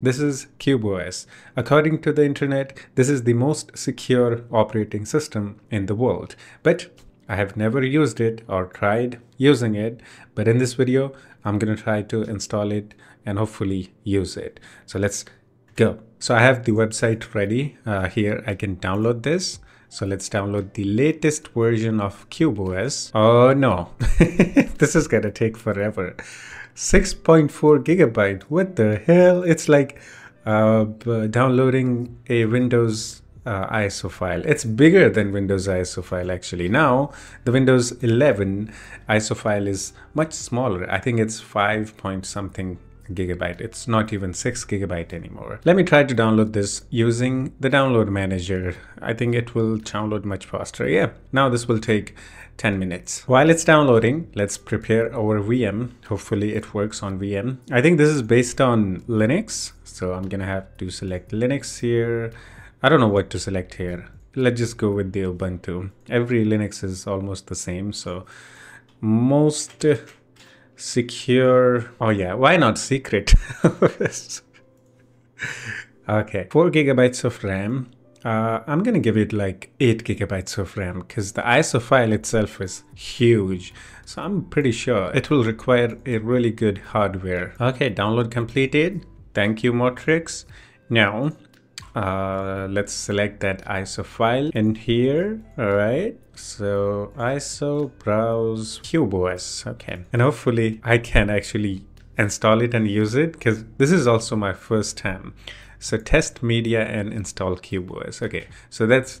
This is QbOS. According to the internet, this is the most secure operating system in the world, but I have never used it or tried using it. But in this video, I'm going to try to install it and hopefully use it. So let's go. So I have the website ready. Here I can download this. So let's download the latest version of QbOS. Oh no, this is going to take forever. 6.4 gigabyte. What the hell? It's like downloading a Windows ISO file. It's bigger than Windows ISO file actually. Now, the Windows 11 ISO file is much smaller. I think it's 5 point something gigabyte. It's not even 6 gigabyte anymore. Let me try to download this using the download manager. I think it will download much faster. Yeah, now this will take 10 minutes. While it's downloading, let's prepare our VM. Hopefully it works on VM. I think this is based on Linux. So I'm gonna have to select Linux here. I don't know what to select here. Let's just go with the Ubuntu. Every Linux is almost the same. So most secure. Oh yeah, why not secret? Okay, 4 gigabytes of RAM. I'm gonna give it like 8 gigabytes of RAM because the ISO file itself is huge. So I'm pretty sure it will require a really good hardware. Okay, download completed. Thank you, Motrix. Now, let's select that ISO file in here. All right. So ISO browse QbOS. Okay. And hopefully I can actually install it and use it because this is also my first time. So test media and install QbOS. Okay. So that's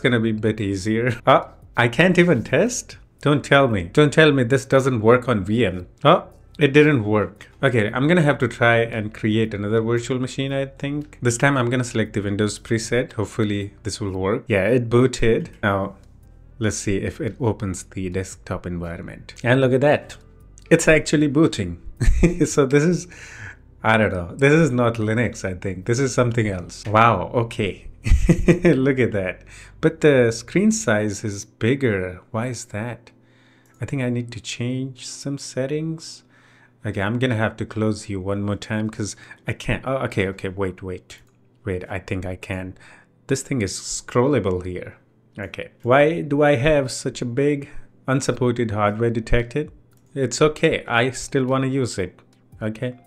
going to be a bit easier. Oh, I can't even test. Don't tell me. Don't tell me this doesn't work on VM. Oh. It didn't work. Okay, I'm gonna have to try and create another virtual machine, I think. This time I'm gonna select the Windows preset. Hopefully this will work. Yeah, it booted. Now, let's see if it opens the desktop environment. And look at that. It's actually booting. So this is, I don't know. This is not Linux, I think. This is something else. Wow, okay. Look at that. But the screen size is bigger. Why is that? I think I need to change some settings. Okay, I'm gonna have to close you one more time because I can't. Oh, okay, wait, I think I can. This thing is scrollable here. Okay, why do I have such a big unsupported hardware detected? It's okay, I still want to use it. Okay,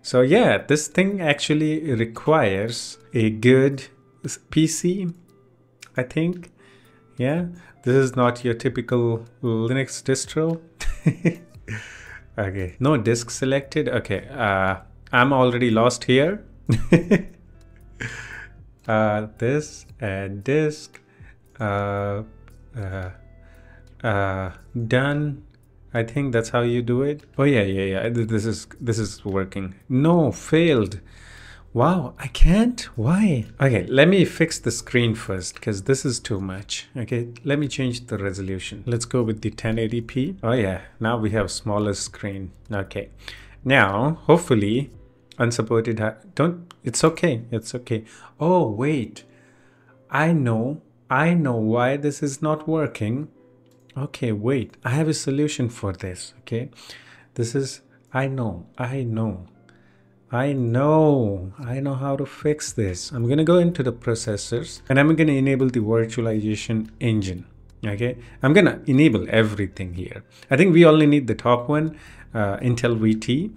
so yeah, this thing actually requires a good PC, I think. Yeah, this is not your typical Linux distro. Okay, no disk selected. Okay, I'm already lost here. This and disk. Done. I think that's how you do it. Oh yeah. This is working. No, failed. Wow, I can't. Why? Okay, let me fix the screen first because this is too much. Okay, let me change the resolution. Let's go with the 1080p. Oh yeah, now we have smaller screen. Okay, now hopefully unsupported. Don't. It's okay. It's okay. Oh wait, I know why this is not working. Okay, wait. I have a solution for this. Okay, this is. I know how to fix this. I'm gonna go into the processors and I'm gonna enable the virtualization engine. Okay, I'm gonna enable everything here. I think we only need the top one, Intel VT,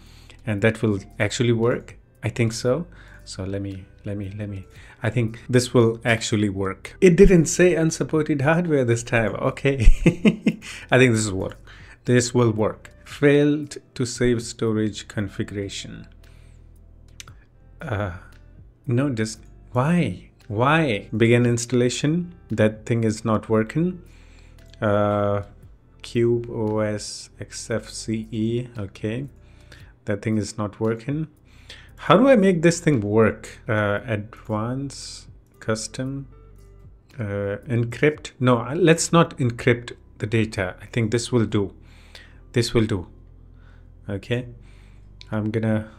and that will actually work. I think so. So let me. I think this will actually work. It didn't say unsupported hardware this time. Okay, I think this will work. This will work. Failed to save storage configuration. No disk. Why begin installation? That thing is not working. QbOS XFCE. Okay, that thing is not working. How do I make this thing work? Advanced custom encrypt. No, let's not encrypt the data. I think this will do. This will do. Okay, I'm gonna.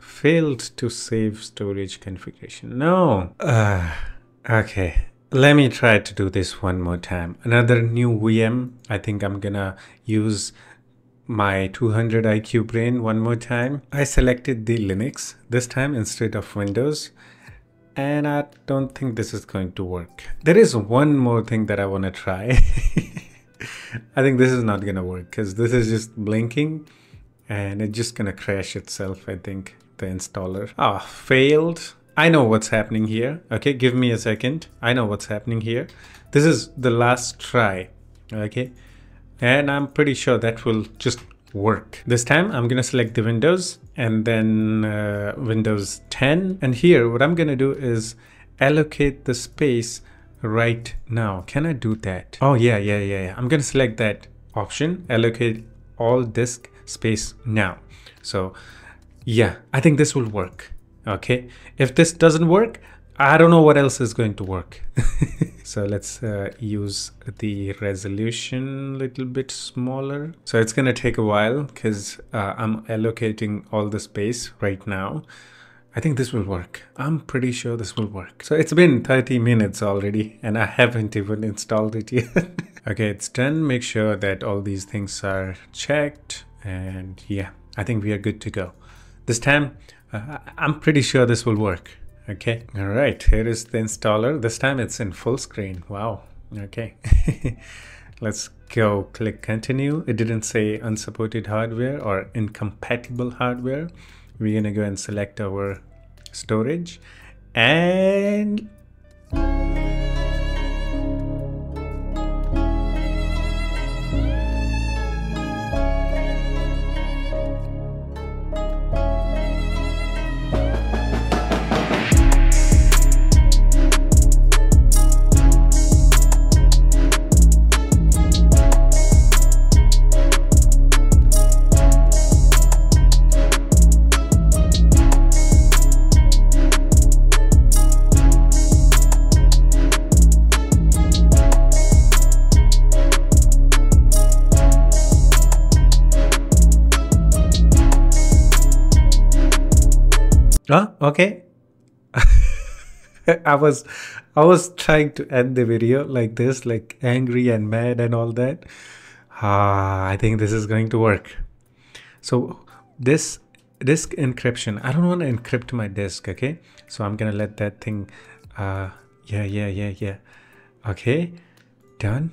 Failed to save storage configuration. No. Okay, let me try to do this one more time. Another new VM. I think I'm gonna use my 200 IQ brain one more time. I selected the Linux this time instead of Windows, and I don't think this is going to work. There is one more thing that I want to try. I think this is not going to work because this is just blinking and it's just going to crash itself, I think, the installer. Ah, failed. I know what's happening here. Okay, give me a second. I know what's happening here. This is the last try. Okay, and I'm pretty sure that will just work. This time I'm going to select the Windows and then Windows 10. And here what I'm going to do is allocate the space right now. Can I do that? Oh, yeah. I'm going to select that option, allocate all disk space now. So yeah, I think this will work. Okay, if this doesn't work, I don't know what else is going to work. So let's use the resolution a little bit smaller. So it's going to take a while because I'm allocating all the space right now. I think this will work. I'm pretty sure this will work. So it's been 30 minutes already and I haven't even installed it yet. Okay, it's done. Make sure that all these things are checked. And yeah, I think we are good to go. This time, I'm pretty sure this will work. Okay, all right, here is the installer. This time it's in full screen. Wow, okay. Let's go click continue. It didn't say unsupported hardware or incompatible hardware. We're gonna go and select our storage and okay. I was trying to end the video like this, like angry and mad and all that. I think this is going to work. So this disk encryption, I don't want to encrypt my disk. Okay, so I'm gonna let that thing yeah. Okay, done.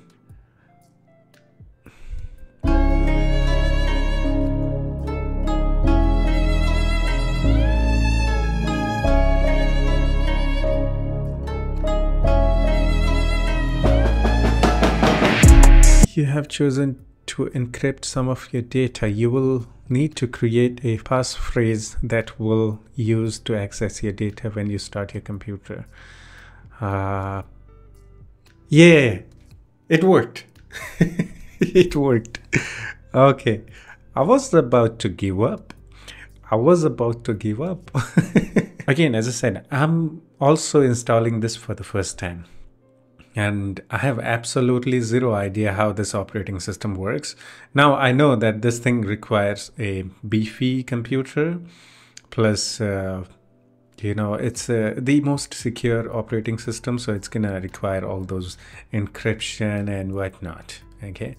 You have chosen to encrypt some of your data. You will need to create a passphrase that will use to access your data when you start your computer. Yeah, it worked. It worked. Okay, I was about to give up. Again, as I said, I'm also installing this for the first time. And I have absolutely zero idea how this operating system works. Now I know that this thing requires a beefy computer, plus, you know, it's the most secure operating system. So it's going to require all those encryption and whatnot. Okay.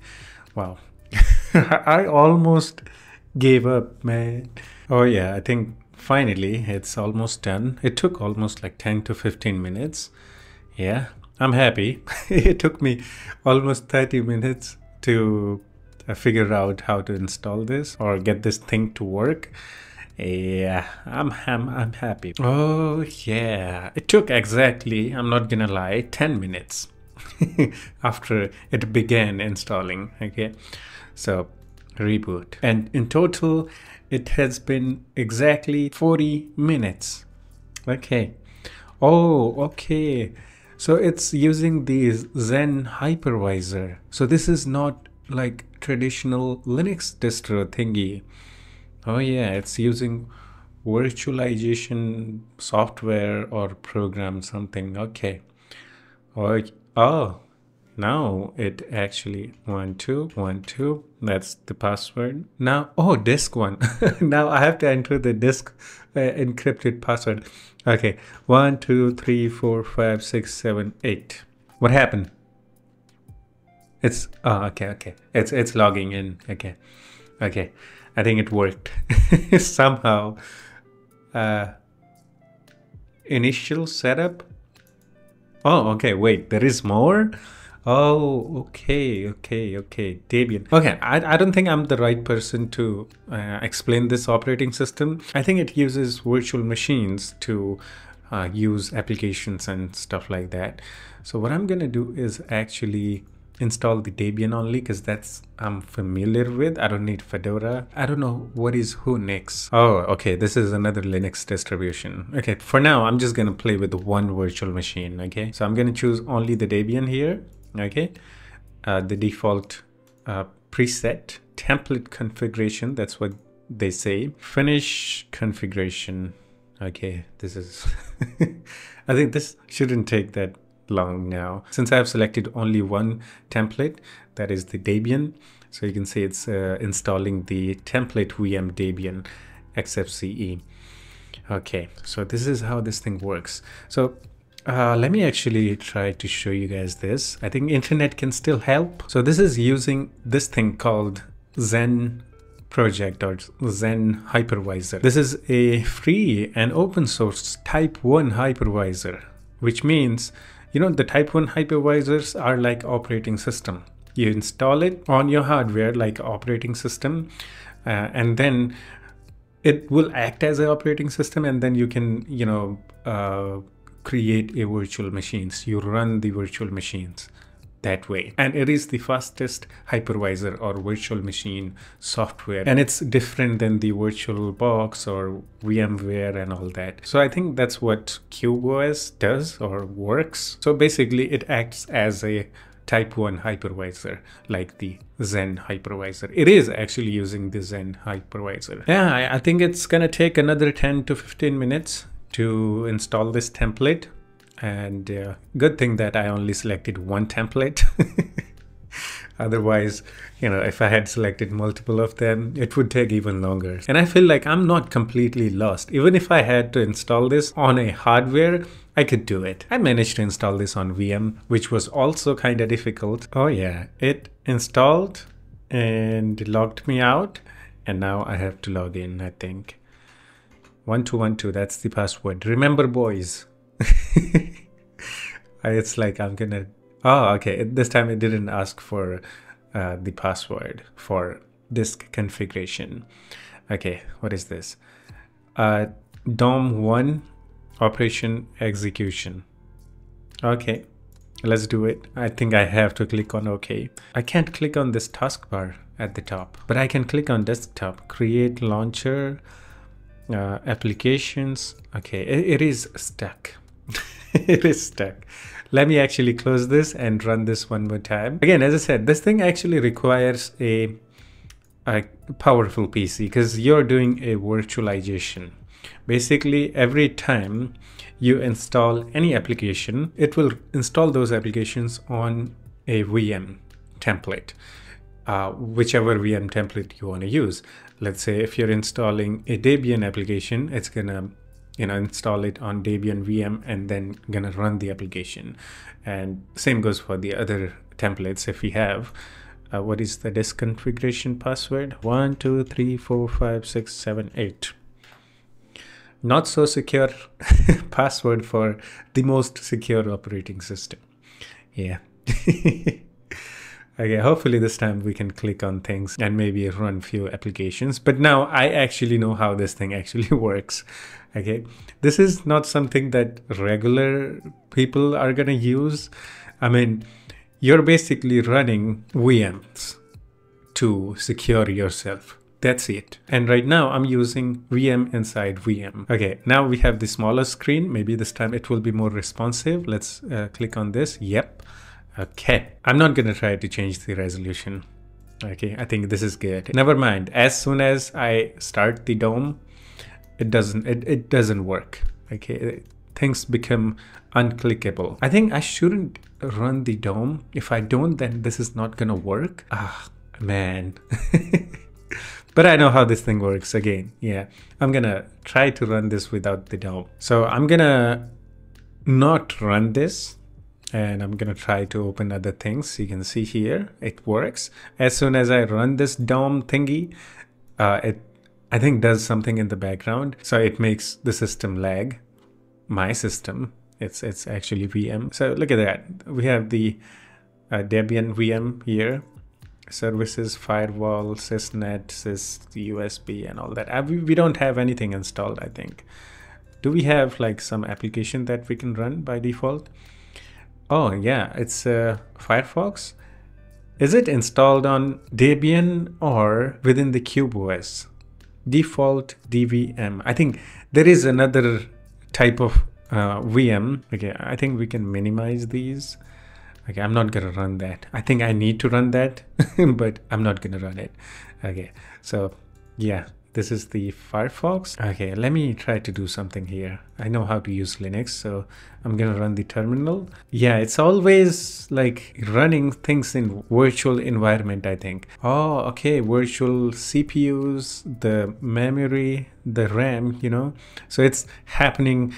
Wow. I almost gave up, man. Oh yeah, I think finally it's almost done. It took almost like 10 to 15 minutes. Yeah. I'm happy. It took me almost 30 minutes to figure out how to install this or get this thing to work. Yeah, I'm happy. Oh yeah, it took exactly, I'm not gonna lie, 10 minutes after it began installing. Okay, so reboot, and in total it has been exactly 40 minutes. Okay. Oh, okay. So it's using the Xen hypervisor. So this is not like traditional Linux distro thingy. Oh yeah, it's using virtualization software or program something. Okay. Oh, now it actually 1212. That's the password. Now, oh, disk one. Now I have to enter the disk encrypted password. Okay, 1 2 3 4 5 6 7 8. What happened? It's oh, okay, it's logging in. Okay, Okay, I think it worked somehow. Initial setup. Oh, okay, wait, there is more? Oh, okay, Debian. Okay, I don't think I'm the right person to explain this operating system. I think it uses virtual machines to use applications and stuff like that. So what I'm gonna do is actually install the Debian only, because that's I'm familiar with. I don't need Fedora. I don't know what is Hunix. Oh, okay, this is another Linux distribution. Okay, for now, I'm just gonna play with one virtual machine, okay? So I'm gonna choose only the Debian here. Okay, the default preset, template configuration, that's what they say, finish configuration. Okay, this is I think this shouldn't take that long now, since I have selected only one template, that is the Debian. So you can see it's installing the template VM Debian XFCE. Okay, so this is how this thing works. So let me actually try to show you guys this. I think internet can still help. So this is using this thing called Xen project or Xen hypervisor. This is a free and open source type 1 hypervisor, which means, you know, the type 1 hypervisors are like operating system. You install it on your hardware like operating system, and then it will act as an operating system, and then you can, you know, create a virtual machines. You run the virtual machines that way. And it is the fastest hypervisor or virtual machine software. And it's different than the VirtualBox or VMware and all that. So I think that's what Qubes OS does or works. So basically it acts as a type 1 hypervisor, like the Xen hypervisor. It is actually using the Xen hypervisor. Yeah, I think it's gonna take another 10 to 15 minutes to install this template, and good thing that I only selected one template. Otherwise, you know, if I had selected multiple of them, it would take even longer. And I feel like I'm not completely lost. Even if I had to install this on a hardware, I could do it. I managed to install this on VM, which was also kind of difficult. Oh yeah, it installed and logged me out, and now I have to log in, I think. 1212, that's the password. Remember, boys. It's like I'm gonna... Oh, okay, this time it didn't ask for the password for disk configuration. Okay, what is this? DOM1 operation execution. Okay, let's do it. I think I have to click on OK. I can't click on this taskbar at the top, but I can click on desktop, create launcher, applications. Okay, it is stuck. It is stuck. Let me actually close this and run this one more time. Again, as I said, this thing actually requires a powerful PC, because you're doing a virtualization. Basically, every time you install any application, it will install those applications on a VM template. Whichever VM template you want to use. Let's say if you're installing a Debian application, it's gonna, you know, install it on Debian VM and then gonna run the application. And same goes for the other templates if we have. What is the disk configuration password? 12345678. Not so secure password for the most secure operating system. Yeah. Okay, hopefully this time we can click on things and maybe run few applications. But now I actually know how this thing actually works. Okay, this is not something that regular people are gonna use. I mean, you're basically running VMs to secure yourself. That's it. And right now I'm using VM inside VM. Okay, now we have the smaller screen. Maybe this time it will be more responsive. Let's click on this. Yep. Okay, I'm not gonna try to change the resolution. Okay, I think this is good. Never mind, as soon as I start the DOM, it doesn't work. Okay, things become unclickable. I think I shouldn't run the DOM. If I don't, then this is not gonna work. Ah, man. But I know how this thing works again. Yeah, I'm gonna try to run this without the DOM. So I'm gonna not run this. and I'm gonna try to open other things. You can see here it works. As soon as I run this DOM thingy, I think does something in the background, so it makes the system lag. My system, it's actually VM. So look at that. We have the Debian VM here. Services, firewall, sysnet, sys, USB, and all that. We don't have anything installed, I think. Do we have like some application that we can run by default? Oh yeah, it's Firefox. Is it installed on Debian or within the QBOS? Default DVM. I think there is another type of VM. Okay, I think we can minimize these. Okay, I'm not gonna run that. I think I need to run that, but I'm not gonna run it. Okay, so yeah, this is the Firefox. Okay, let me try to do something here. I know how to use Linux, so I'm gonna run the terminal. Yeah, it's always like running things in virtual environment, I think. Oh, okay, virtual CPUs, the memory, the RAM, you know, so it's happening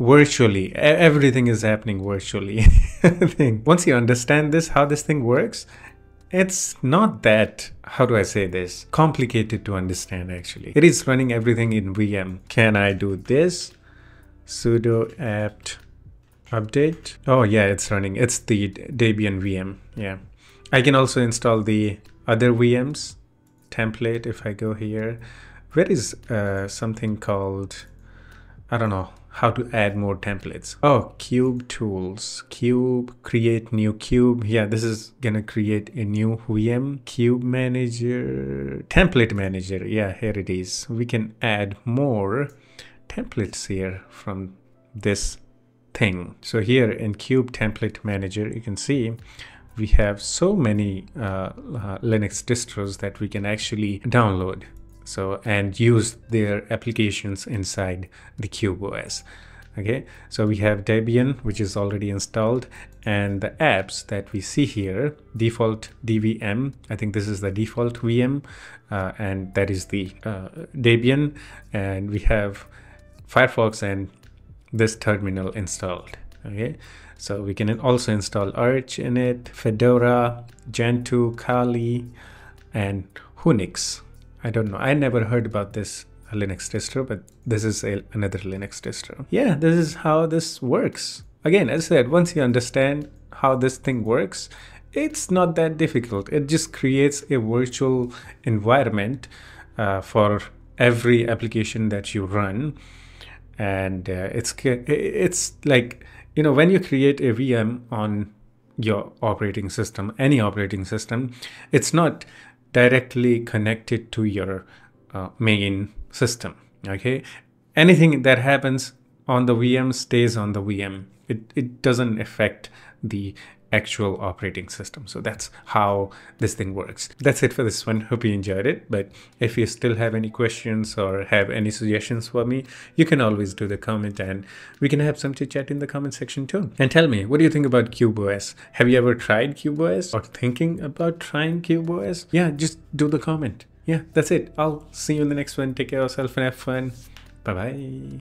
virtually. Everything is happening virtually. Once you understand this, how this thing works, it's not that, how do I say this, complicated to understand actually. It is running everything in VM. Can I do this? Sudo apt update. Oh yeah, it's running. It's the Debian VM. Yeah, I can also install the other VMs template. If I go here, where is something called, I don't know how to add more templates. Oh, cube tools, cube, create new cube. Yeah, this is gonna create a new VM. Cube manager, template manager. Yeah, here it is. We can add more templates here from this thing. So here in cube template manager, you can see we have so many Linux distros that we can actually download. So, and use their applications inside the QBOS. Okay, so we have Debian, which is already installed, and the apps that we see here, default DVM, I think this is the default VM, and that is the Debian, and we have Firefox and this terminal installed. Okay, so we can also install Arch in it, Fedora, Gentoo, Kali, and Hunix. I don't know. I never heard about this Linux distro, but this is another Linux distro. Yeah, this is how this works. Again, as I said, once you understand how this thing works, it's not that difficult. It just creates a virtual environment for every application that you run. And it's like, you know, when you create a VM on your operating system, any operating system, it's not directly connected to your main system. Okay, anything that happens on the VM stays on the VM. It doesn't affect the actual operating system. So that's how this thing works. That's it for this one. Hope you enjoyed it. But if you still have any questions or have any suggestions for me, you can always do the comment, and we can have some chit chat in the comment section too. And tell me, what do you think about QBOS? Have you ever tried QBOS or thinking about trying QBOS? Yeah, just do the comment. Yeah, that's it. I'll see you in the next one. Take care of yourself and have fun. Bye bye.